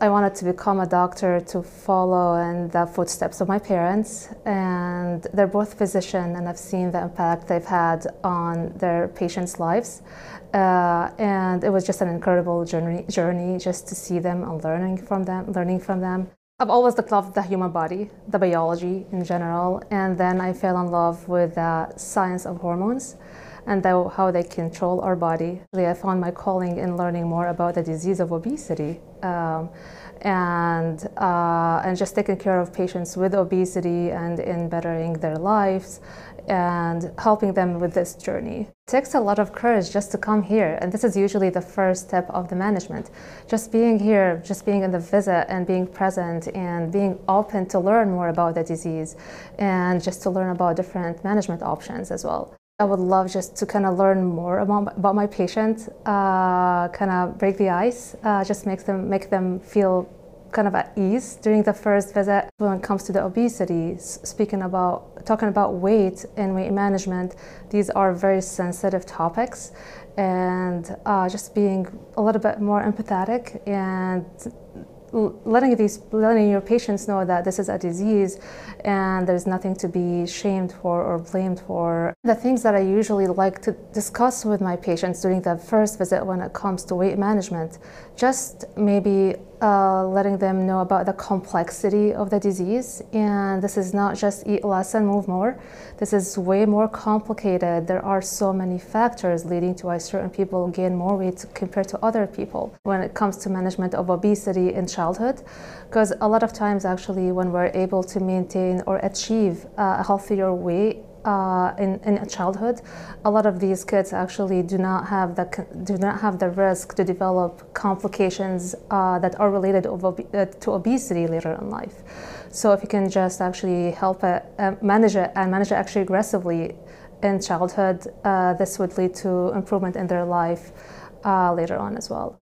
I wanted to become a doctor to follow in the footsteps of my parents, and they're both physicians, and I've seen the impact they've had on their patients' lives. And it was just an incredible journey just to see them and learning from them. I've always loved the human body, the biology in general, and then I fell in love with the science of hormones and how they control our body. Really, I found my calling in learning more about the disease of obesity and just taking care of patients with obesity and in bettering their lives and helping them with this journey. It takes a lot of courage just to come here, and this is usually the first step of the management. Just being here, just being in the visit and being present and being open to learn more about the disease and just to learn about different management options as well. I would love just to kind of learn more about my patient, kind of break the ice, just make them feel kind of at ease during the first visit. When it comes to the obesity, talking about weight and weight management, these are very sensitive topics, and just being a little bit more empathetic and letting your patients know that this is a disease and there's nothing to be shamed for or blamed for. The things that I usually like to discuss with my patients during the first visit when it comes to weight management, just maybe letting them know about the complexity of the disease, and this is not just eat less and move more. This is way more complicated. There are so many factors leading to why certain people gain more weight compared to other people when it comes to management of obesity in childhood, because a lot of times actually when we're able to maintain or achieve a healthier weight in childhood, a lot of these kids actually do not have the risk to develop complications that are related to obesity later in life. So if you can just actually help it, manage it actually aggressively in childhood, this would lead to improvement in their life later on as well.